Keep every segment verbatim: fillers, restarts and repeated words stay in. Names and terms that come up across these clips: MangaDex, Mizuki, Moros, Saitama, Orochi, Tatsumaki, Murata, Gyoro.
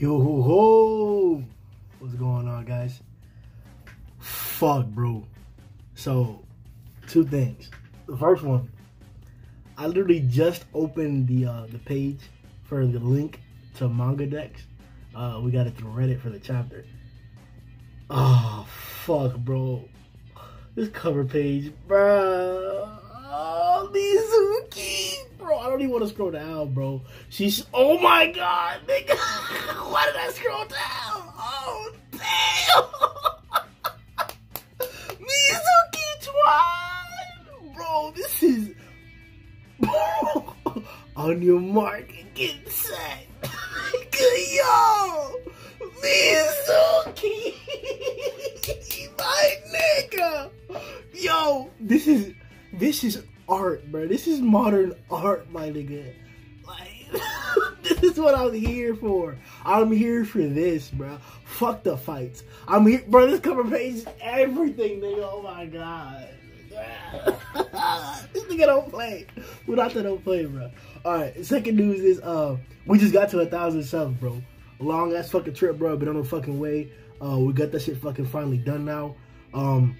Yo ho ho! What's going on, guys? Fuck, bro. So, two things. The first one, I literally just opened the uh, the page for the link to MangaDex. Uh, we got it through Reddit for the chapter. Oh fuck, bro! This cover page, bro. Oh, Mizuki. Bro, I don't even want to scroll down, bro. She's, oh my god, nigga. Why did I scroll down? Oh, damn. Mizuki tried. Bro, this is, bro, on your mark, get set. Yo, Mizuki, my nigga. Yo, this is, this is art, bro. This is modern art, my nigga. Like, this is what I'm here for. I'm here for this, bro. Fuck the fights. I'm here, bro. This cover page is everything, nigga. Oh my god. This nigga don't play. Murata don't play, bro. All right. Second news is, uh, we just got to a thousand subs, bro. Long ass fucking trip, bro. But on no fucking way. Uh, we got that shit fucking finally done now. Um,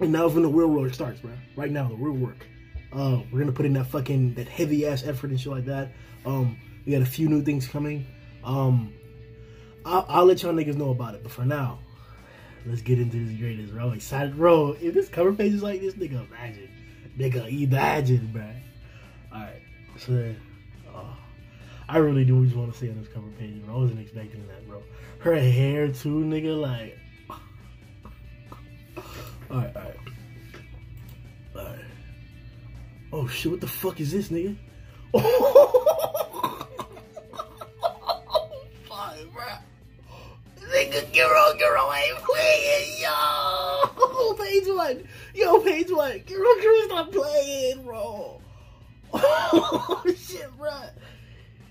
and now when the real work starts, bro. Right now, the real work. Uh, we're gonna put in that fucking, that heavy ass effort and shit like that. Um, we got a few new things coming. Um, I'll, I'll let y'all niggas know about it, but for now, let's get into this greatness, bro. I'm excited, bro. If this cover page is like this, nigga, imagine, nigga, imagine, bro. All right, so then, oh, I really do just want to see on this cover page, bro. I wasn't expecting that, bro. Her hair too, nigga, like. all right, all right, all right. Oh shit, what the fuck is this, nigga? Oh, fuck, bro. Nigga, Gyoro, Gyoro ain't playing, yo! Page one! Yo, page one! Gyoro, Gyoro's not playing, bro! Oh, shit, bro!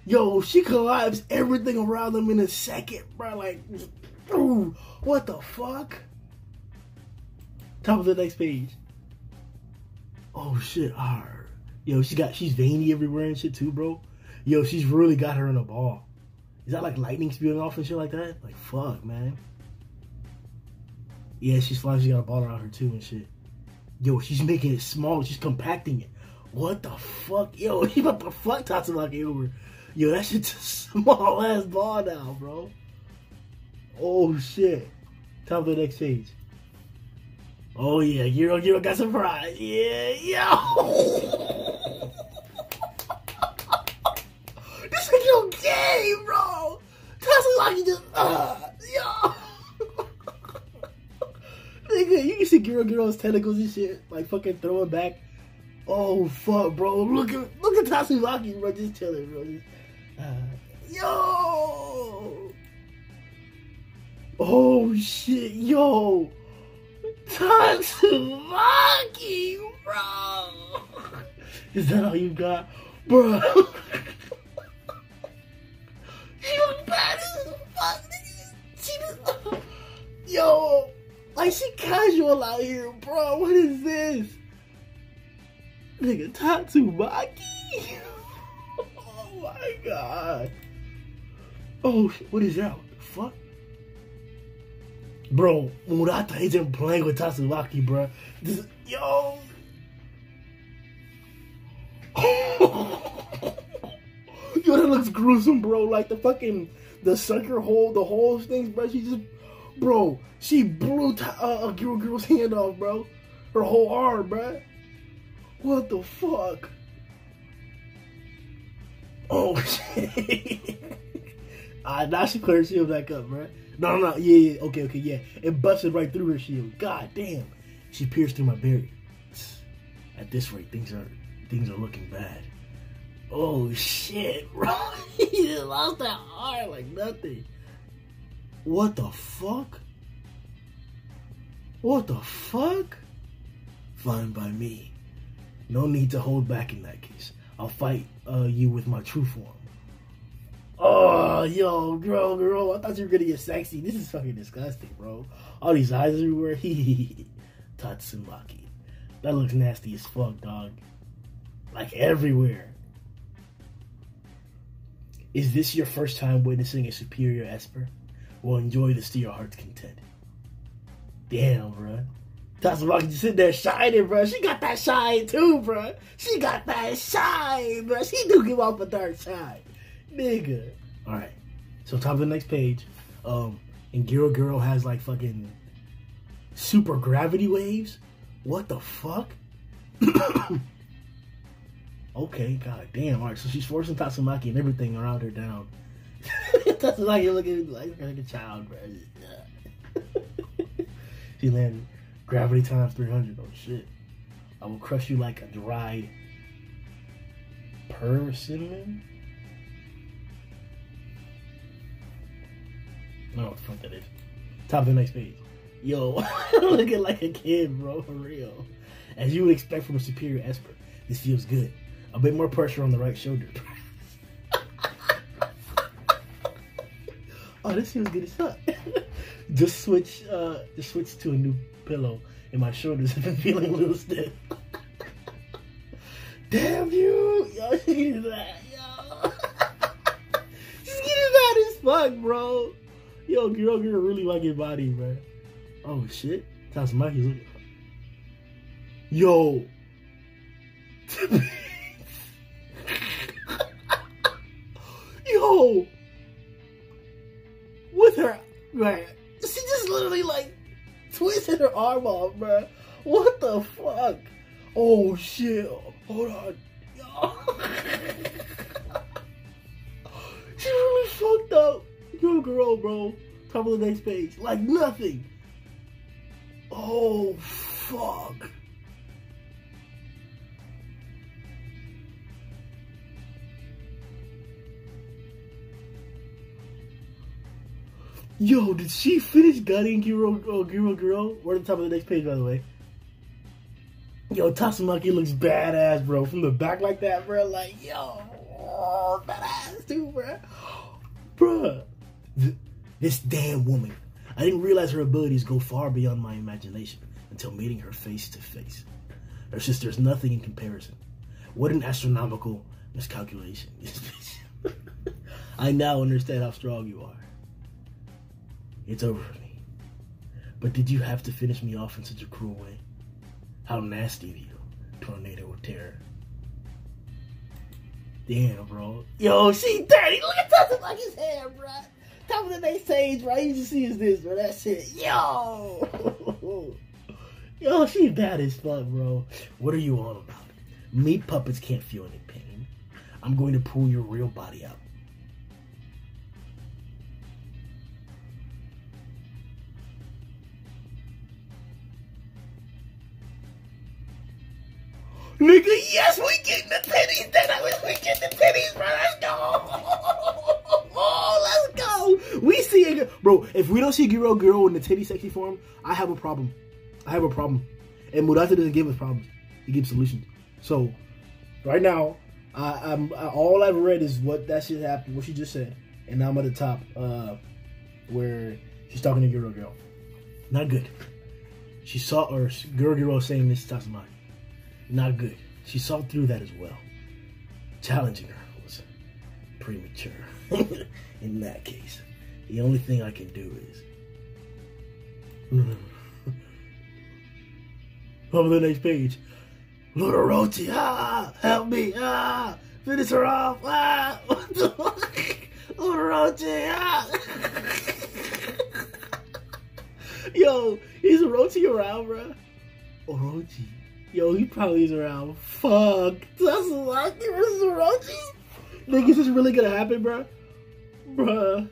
Yo, she collapsed everything around them in a second, bro, like, ooh, what the fuck? Top of the next page. Oh shit, arr. Yo, she got, she's veiny everywhere and shit too, bro. Yo, she's really got her in a ball. Is that like lightning spewing off and shit like that? Like, fuck, man. Yeah, she's flying, she got a ball around her too and shit. Yo, she's making it small, she's compacting it. What the fuck? Yo, he about to fuck Tatsumaki over. Yo, that shit's a small ass ball now, bro. Oh shit. Top of the next page. Oh yeah, Gyoro, Gyoro got surprised. Yeah, yo. This is your game, bro. Tatsumaki just, uh, yo. Nigga, you can see Gyoro, Gyoro's tentacles and shit, like fucking throwing back. Oh fuck, bro. Look at, look at Tatsumaki, bro. Just chilling, bro. Just, uh, yo. Oh shit, yo. Tatsumaki, bro! Is that all you got? Bro! She was bad as fuck, nigga! She just... Yo! Like, she casual out here, bro! What is this? Nigga, Tatsumaki! Oh my god! Oh, what is that? What the fuck? Bro, Murata isn't playing with Tatsumaki, bro. This, yo. Yo, that looks gruesome, bro. Like the fucking, the sucker hole, the whole things, bro. She just, bro, she blew uh, a girl girl's hand off, bro. Her whole arm, bro. What the fuck? Oh, shit. Alright, now she put her shield back up, bro. No, no, no, yeah, yeah, okay, okay, yeah. It busted right through her shield. God damn. She pierced through my barrier. At this rate, things are things are looking bad. Oh, shit, bro. He just lost that heart like nothing. What the fuck? What the fuck? Fine by me. No need to hold back in that case. I'll fight uh, you with my true form. Oh, yo, girl, girl, I thought you were gonna get sexy. This is fucking disgusting, bro. All these eyes everywhere. Hee Tatsumaki. That looks nasty as fuck, dog. Like everywhere. Is this your first time witnessing a superior Esper? Well, enjoy this to your heart's content. Damn, bruh. Tatsumaki just sitting there shining, bruh. She got that shine too, bruh. She got that shine, bruh. She do give off a dark shine. Nigga. Alright. So top of the next page. Um, and Gyoro Gyoro has like fucking super gravity waves? What the fuck? Okay, god damn. Alright, so she's forcing Tatsumaki and everything around her down. Tatsumaki looking like, like a child, bro. She landed. Gravity times three hundred. Oh shit. I will crush you like a dried persimmon? I don't know what the fuck that is. Top of the next page. Yo, looking like a kid, bro, for real. As you would expect from a superior expert, this feels good. A bit more pressure on the right shoulder. Oh, this feels good as fuck. Just switch, uh, just switch to a new pillow, and my shoulders have been feeling a little stiff. Damn you, yo, she needed that, yo. She's getting bad as fuck, bro. Yo, girl, girl, really like your body, bro. Oh shit, Tatsumaki's looking. Yo. Yo. With her, right? She just literally like twisted her arm off, bruh. What the fuck? Oh shit! Hold on, yo. She really fucked up, yo, girl, bro. Top of the next page, like nothing. Oh fuck. Yo, did she finish gutting Gyoro Gyoro Gyoro? We're at the top of the next page, by the way. Yo, Tatsumaki looks badass, bro. From the back like that, bro. Like, yo, oh, badass too, bro. Bruh. Th this damn woman. I didn't realize her abilities go far beyond my imagination until meeting her face to face. Her sister's nothing in comparison. What an astronomical miscalculation. I now understand how strong you are. It's over for me. But did you have to finish me off in such a cruel way? How nasty of you, tornado of terror. Damn, bro. Yo, she dirty. Look at Tatsumaki's hair, bro. Top of the next page, bro. You just see is this, bro. That shit. Yo. Yo, she bad as fuck, bro. What are you on about? Meat puppets can't feel any pain. I'm going to pull your real body out. Nigga, yes, we getting the titties, then I wish we getting the titties, bro, let's go, oh, let's go, we see it, bro, if we don't see Gyoro Gyoro in the titty sexy form, I have a problem, I have a problem, and Murata doesn't give us problems, he gives solutions, so, right now, I, I'm, I, all I've read is what that shit happened, what she just said, and now I'm at the top, uh, where she's talking to Gyoro Gyoro, not good, she saw, or Gyoro Gyoro saying this to Tatsumaki. Not good. She saw through that as well. Challenging her was premature. In that case, the only thing I can do is... Over the next page. Lord Orochi, ah, help me, ah, finish her off, ah, what the fuck? Lord Orochi, ah. Yo, is Orochi around, bro? Orochi. Yo, he probably is around. Fuck. That's like versus Orochi? Nigga, is this really gonna happen, bruh? Bruh.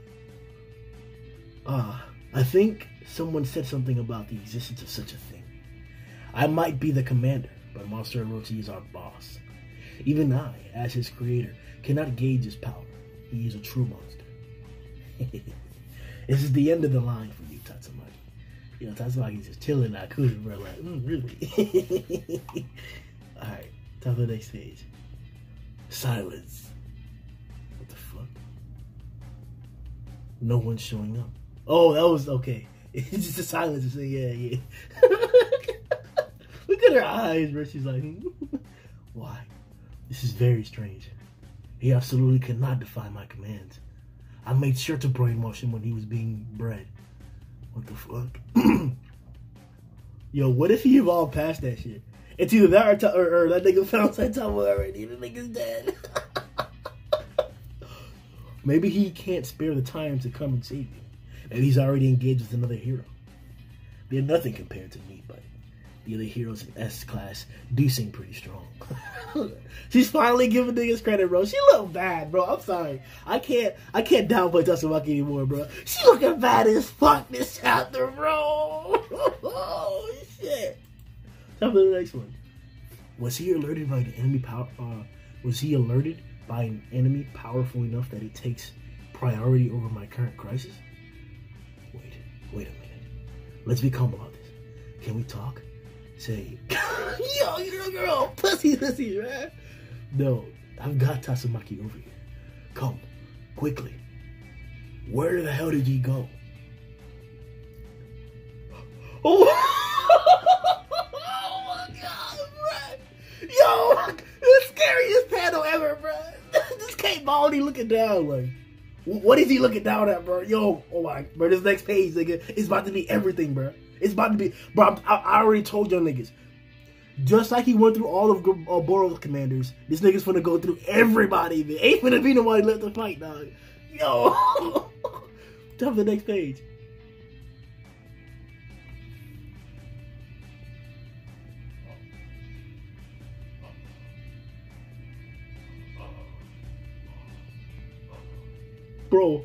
Ah, uh, I think someone said something about the existence of such a thing. I might be the commander, but Monster Orochi is our boss. Even I, as his creator, cannot gauge his power. He is a true monster. This is the end of the line for you, Tatsumaki. You know, Tatsumaki's just chilling out, cool, bro. Like, mm, really? Alright, top of the next page. Silence. What the fuck? No one's showing up. Oh, that was okay. It's just a silence. Just like, yeah, yeah. Look at her eyes, bro. She's like, why? This is very strange. He absolutely could not defy my commands. I made sure to brainwash him when he was being bred. What the fuck? Yo, what if he evolved past that shit? It's either that or, or, or that nigga found Saitama already. The nigga's dead. Maybe he can't spare the time to come and save me. Maybe he's already engaged with another hero. They're nothing compared to me, but the other heroes in S-Class do seem pretty strong. She's finally giving niggas credit, bro. She look bad, bro. I'm sorry. I can't I can't downplay Tatsumaki anymore, bro. She looking bad as fuck this chapter, bro. Oh, shit. Time for the next one. Was he alerted by an enemy power? Uh, was he alerted by an enemy powerful enough that it takes priority over my current crisis? Wait, wait a minute. Let's be calm about this. Can we talk? Say, yo, girl, girl, pussy, pussy, right? No, I've got Tatsumaki over here. Come, quickly. Where the hell did he go? Oh. Yo, the scariest panel ever, bro. This Kate Baldy looking down, like, what is he looking down at, bro? Yo, oh my, bro, this next page, nigga, it's about to be everything, bro. It's about to be, bro. I, I already told y'all niggas. Just like he went through all of uh, Boro's commanders, this nigga's finna go through everybody. There ain't finna be nobody left to fight, dog. Yo, time for the next page. Bro,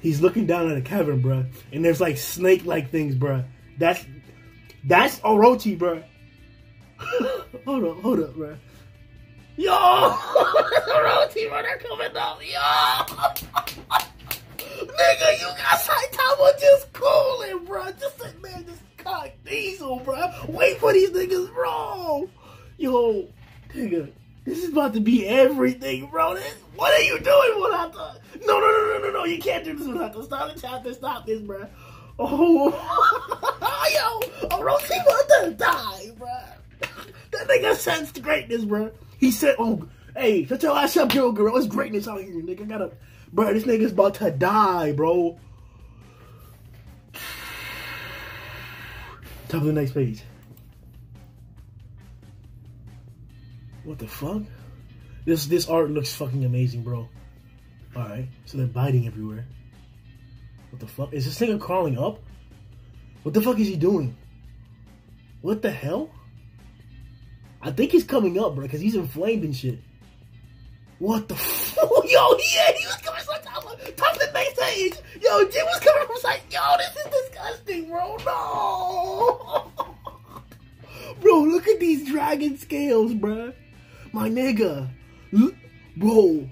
he's looking down at a cavern, bro, and there's like snake-like things, bro. That's that's Orochi, bro. Hold up, hold up, bro. Yo, Orochi, bro, they're coming up, yo. Nigga, you got Saitama just cooling, bro. Just like, man, just cock diesel, bro. Wait for these niggas, bro. Yo, nigga. This is about to be everything, bro. This, what are you doing, Murata? No, no, no, no, no, no. You can't do this, Murata. Stop the chapter. Stop this, bro. Oh. Yo. Orochi about to die, bro. That nigga sensed greatness, bro. He said, oh, hey, shut your ass up, Gyoro, girl. It's greatness out here, nigga. Gotta, bro, this nigga's about to die, bro. Top of the next page. What the fuck? This this art looks fucking amazing, bro. Alright, so they're biting everywhere. What the fuck? Is this nigga crawling up? What the fuck is he doing? What the hell? I think he's coming up, bro, because he's inflamed and shit. What the fuck? Yo, yeah, he was coming from top of the next page. Yo, Jim was coming from side. Yo, this is disgusting, bro. No. Bro, look at these dragon scales, bro. My nigga, look, bro,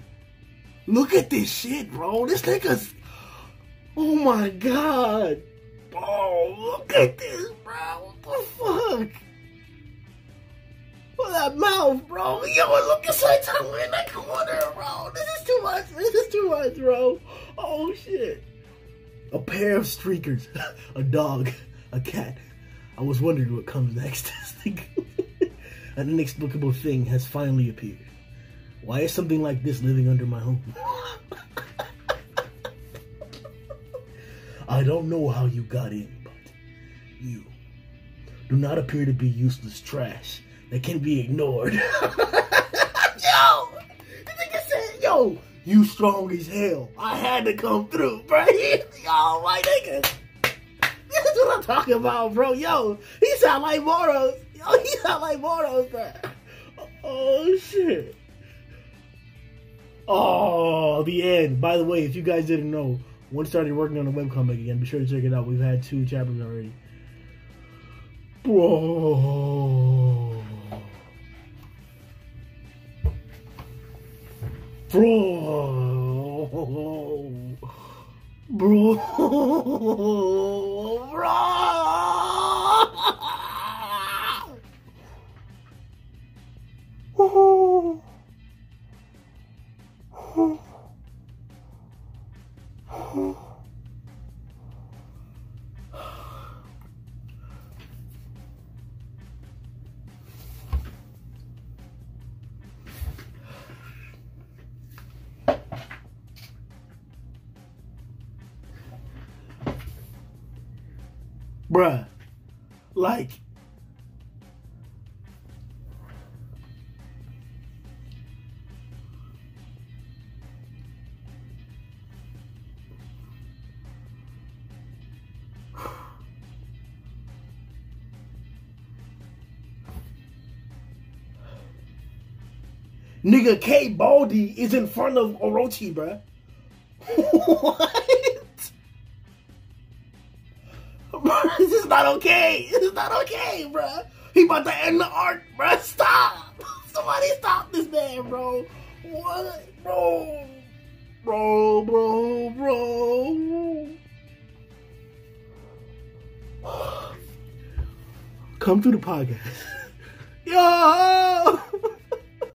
look at this shit, bro. This nigga's, oh my god, bro, look at this, bro. What the fuck? What that mouth, bro? Yo, look at Saitama in that corner, bro. This is too much. This is too much, bro. Oh shit. A pair of streakers, a dog, a cat. I was wondering what comes next. An inexplicable thing has finally appeared. Why is something like this living under my home? I don't know how you got in, but you do not appear to be useless trash that can be ignored. Yo! This nigga said, yo, you strong as hell. I had to come through, bro. Yo, my nigga. This is what I'm talking about, bro. Yo, he sound like Moros. Oh, he's not like Moros, bro. Oh, shit. Oh, the end. By the way, if you guys didn't know, one started working on a webcomic again. Be sure to check it out. We've had two chapters already. Bro. Bro. Bro. Bro. Oh, oh, oh. bruh, like, nigga, K Baldy is in front of Orochi, bruh. What? Bruh, this is not okay. This is not okay, bruh. He about to end the art, bruh. Stop. Somebody stop this man, bro. What? Bro. Bro, bro, bro. Come to the podcast. Yo.